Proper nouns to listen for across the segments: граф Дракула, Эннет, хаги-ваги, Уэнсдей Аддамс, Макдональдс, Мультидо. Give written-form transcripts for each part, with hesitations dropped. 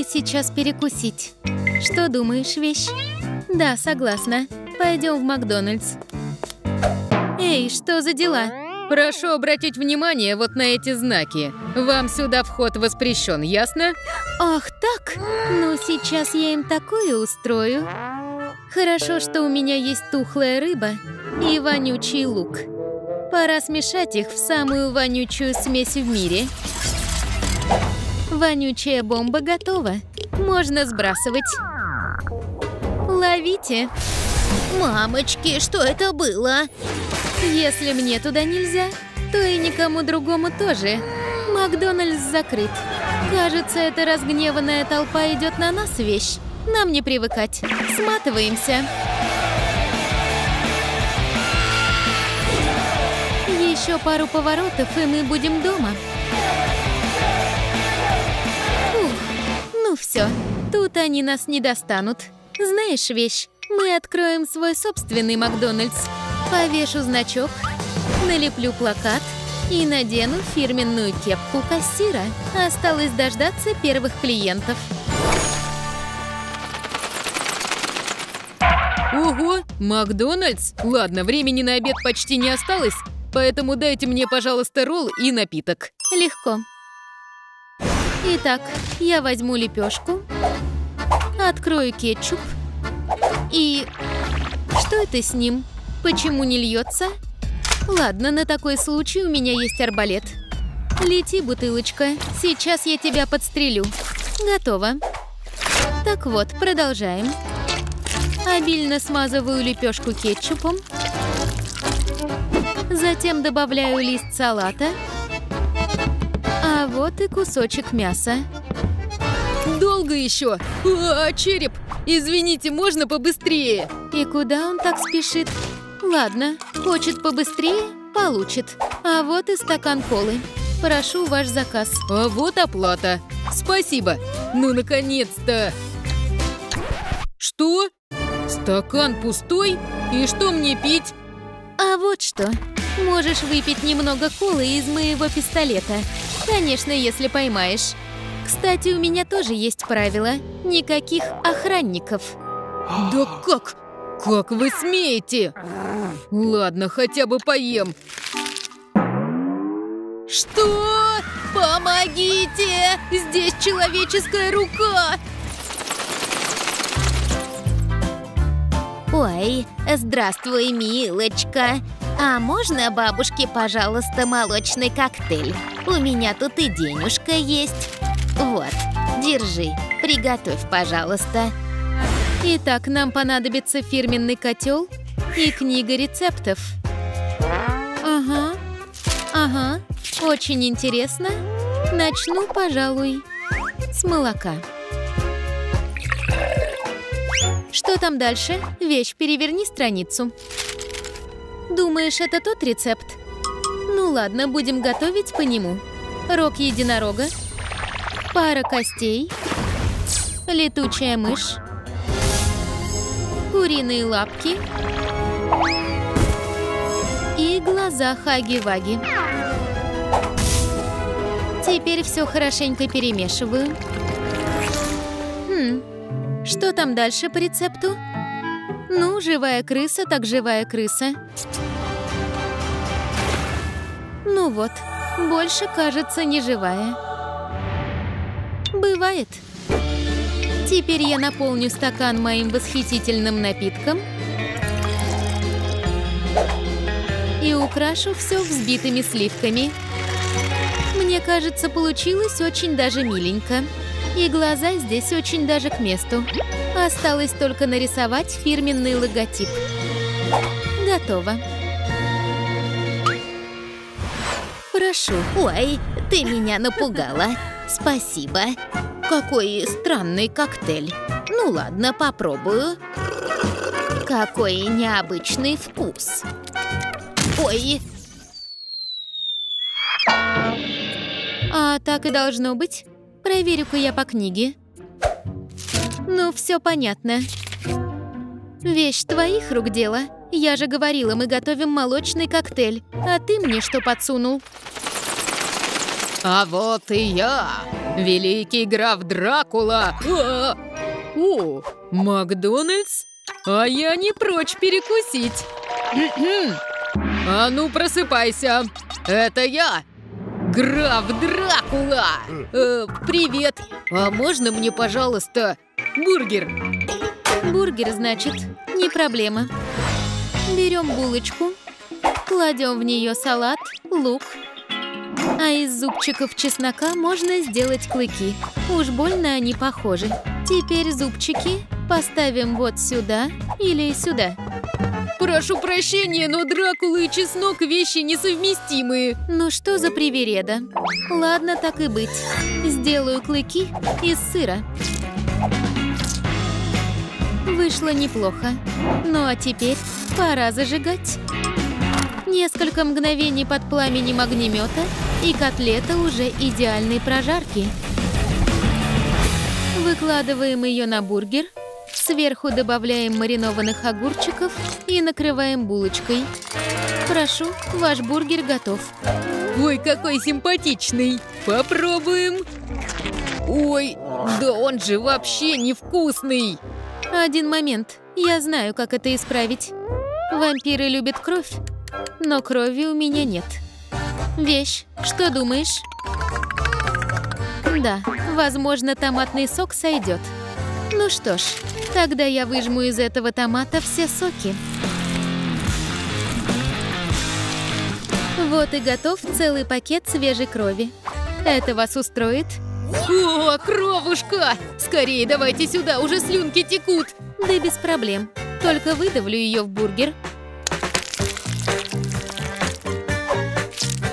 бы сейчас перекусить. Что думаешь, вещь? Да, согласна. Пойдем в Макдональдс. Эй, что за дела? Прошу обратить внимание вот на эти знаки. Вам сюда вход воспрещен, ясно? Ах так? Ну, сейчас я им такое устрою. Хорошо, что у меня есть тухлая рыба и вонючий лук. Пора смешать их в самую вонючую смесь в мире. Вонючая бомба готова. Можно сбрасывать. Ловите. Мамочки, что это было? Если мне туда нельзя, то и никому другому тоже. Макдональдс закрыт. Кажется, эта разгневанная толпа идет на нас, вещь. Нам не привыкать. Сматываемся. Еще пару поворотов, и мы будем дома. Ух, ну все, тут они нас не достанут. Знаешь, вещь, мы откроем свой собственный Макдональдс. Повешу значок, налеплю плакат и надену фирменную кепку кассира. Осталось дождаться первых клиентов. Ого, Макдональдс? Ладно, времени на обед почти не осталось, поэтому дайте мне, пожалуйста, ролл и напиток. Легко. Итак, я возьму лепешку, открою кетчуп и... Что это с ним? Почему не льется? Ладно, на такой случай у меня есть арбалет. Лети, бутылочка, сейчас я тебя подстрелю. Готово. Так вот, продолжаем. Обильно смазываю лепешку кетчупом. Затем добавляю лист салата. А вот и кусочек мяса. Долго еще? А, череп! Извините, можно побыстрее? И куда он так спешит? Ладно, хочет побыстрее – получит. А вот и стакан колы. Прошу ваш заказ. А вот оплата. Спасибо. Ну, наконец-то. Что? Стакан пустой? И что мне пить? А вот что. Можешь выпить немного колы из моего пистолета. Конечно, если поймаешь. Кстати, у меня тоже есть правило. Никаких охранников. Да как? Как вы смеете? Ладно, хотя бы поем. Что? Помогите! Здесь человеческая рука! Ой, здравствуй, милочка. А можно бабушке, пожалуйста, молочный коктейль? У меня тут и денежка есть. Вот, держи, приготовь, пожалуйста. Итак, нам понадобится фирменный котел и книга рецептов. Ага, ага, очень интересно. Начну, пожалуй, с молока. Что там дальше? Вещь, переверни страницу. Думаешь, это тот рецепт? Ну ладно, будем готовить по нему. Рог единорога. Пара костей, летучая мышь, куриные лапки и глаза хаги-ваги. Теперь все хорошенько перемешиваю. Что там дальше по рецепту? Ну, живая крыса, так живая крыса. Ну вот, больше, кажется, не живая. Бывает. Теперь я наполню стакан моим восхитительным напитком и украшу все взбитыми сливками. Мне кажется, получилось очень даже миленько. И глаза здесь очень даже к месту. Осталось только нарисовать фирменный логотип. Готово. Прошу. Ой, ты меня напугала. Спасибо. Какой странный коктейль. Ну ладно, попробую. Какой необычный вкус. Ой. А так и должно быть. Проверю-ка я по книге. Ну, все понятно. Вещь твоих рук дело. Я же говорила, мы готовим молочный коктейль. А ты мне что подсунул? А вот и я. Великий граф Дракула! О, Макдональдс? А я не прочь перекусить. А ну, просыпайся! Это я, граф Дракула! Привет! А можно мне, пожалуйста, бургер? Бургер, значит, не проблема. Берем булочку, кладем в нее салат, лук. А из зубчиков чеснока можно сделать клыки. Уж больно они похожи. Теперь зубчики поставим вот сюда или сюда. Прошу прощения, но Дракула и чеснок – вещи несовместимые. Ну что за привереда? Ладно, так и быть. Сделаю клыки из сыра. Вышло неплохо. Ну а теперь пора зажигать. Несколько мгновений под пламенем огнемета, и котлета уже идеальной прожарки. Выкладываем ее на бургер. Сверху добавляем маринованных огурчиков и накрываем булочкой. Прошу, ваш бургер готов. Ой, какой симпатичный! Попробуем! Ой, да он же вообще невкусный! Один момент, я знаю, как это исправить. Вампиры любят кровь, но крови у меня нет. Вещь, что думаешь? Да, возможно, томатный сок сойдет. Ну что ж, тогда я выжму из этого томата все соки. Вот и готов целый пакет свежей крови. Это вас устроит? О, кровушка! Скорее давайте сюда, уже слюнки текут! Да без проблем, только выдавлю ее в бургер.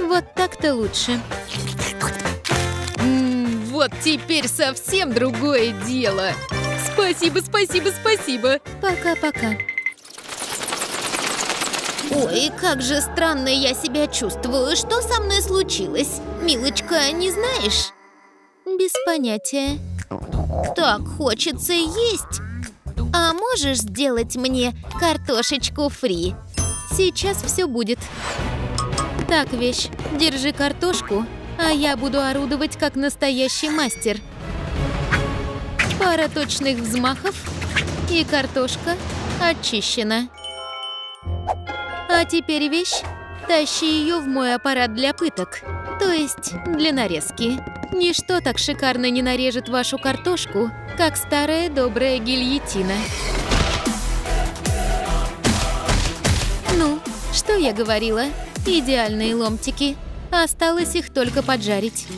Вот так-то лучше. Вот теперь совсем другое дело. Спасибо, спасибо, спасибо. Пока-пока. Ой, как же странно я себя чувствую. Что со мной случилось? Милочка, не знаешь? Без понятия. Так хочется есть. А можешь сделать мне картошечку фри? Сейчас все будет. Так, вещь, держи картошку, а я буду орудовать как настоящий мастер. Пара точных взмахов, и картошка очищена. А теперь, вещь, тащи ее в мой аппарат для пыток, то есть для нарезки. Ничто так шикарно не нарежет вашу картошку, как старая добрая гильотина. Ну, что я говорила? Идеальные ломтики. Осталось их только поджарить.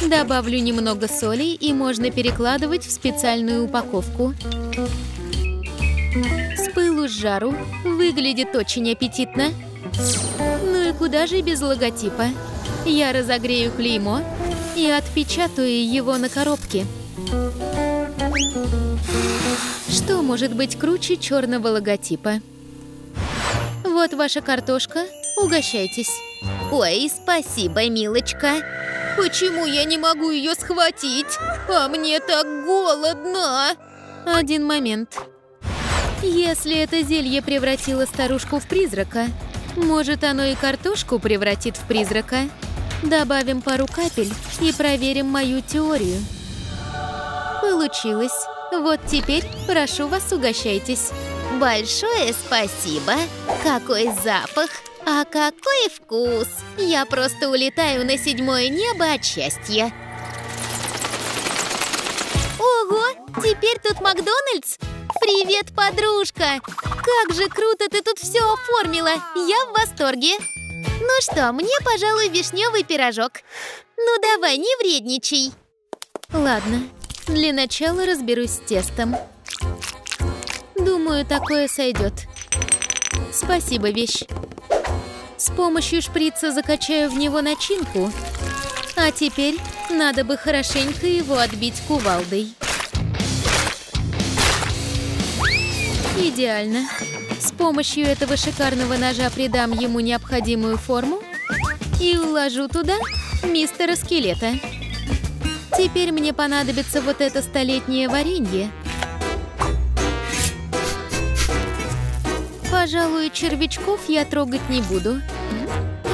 Добавлю немного соли, и можно перекладывать в специальную упаковку. С пылу с жару. Выглядит очень аппетитно. Ну и куда же без логотипа? Я разогрею клеймо и отпечатаю его на коробке. Что может быть круче черного логотипа? Вот ваша картошка. Угощайтесь. Ой, спасибо, милочка. Почему я не могу ее схватить? А мне так голодно. Один момент. Если это зелье превратило старушку в призрака, может, оно и картошку превратит в призрака? Добавим пару капель и проверим мою теорию. Получилось. Вот теперь, прошу вас, угощайтесь. Большое спасибо. Какой запах! А какой вкус! Я просто улетаю на седьмое небо от счастья. Ого! Теперь тут Макдональдс? Привет, подружка! Как же круто ты тут все оформила! Я в восторге! Ну что, мне, пожалуй, вишневый пирожок. Ну давай, не вредничай. Ладно, для начала разберусь с тестом. Думаю, такое сойдет. Спасибо, вещь. С помощью шприца закачаю в него начинку. А теперь надо бы хорошенько его отбить кувалдой. Идеально. С помощью этого шикарного ножа придам ему необходимую форму и уложу туда мистера Скелета. Теперь мне понадобится вот это столетнее варенье. Пожалуй, червячков я трогать не буду.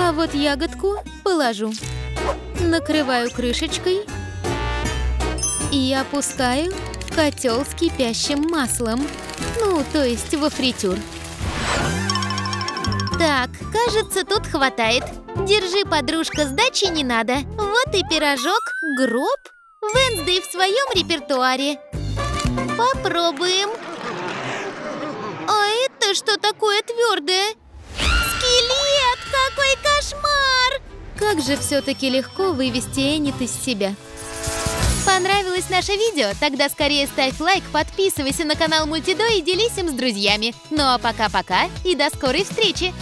А вот ягодку положу. Накрываю крышечкой и опускаю в котел с кипящим маслом. Ну, то есть во фритюр. Так, кажется, тут хватает. Держи, подружка, сдачи не надо. Вот и пирожок. Гроб? Уэнсдей в своем репертуаре. Попробуем. А это что такое твердое? Скелет! Какой кошмар! Как же все-таки легко вывести Эннет из себя. Понравилось наше видео? Тогда скорее ставь лайк, подписывайся на канал Мультидо и делись им с друзьями. Ну а пока-пока и до скорой встречи!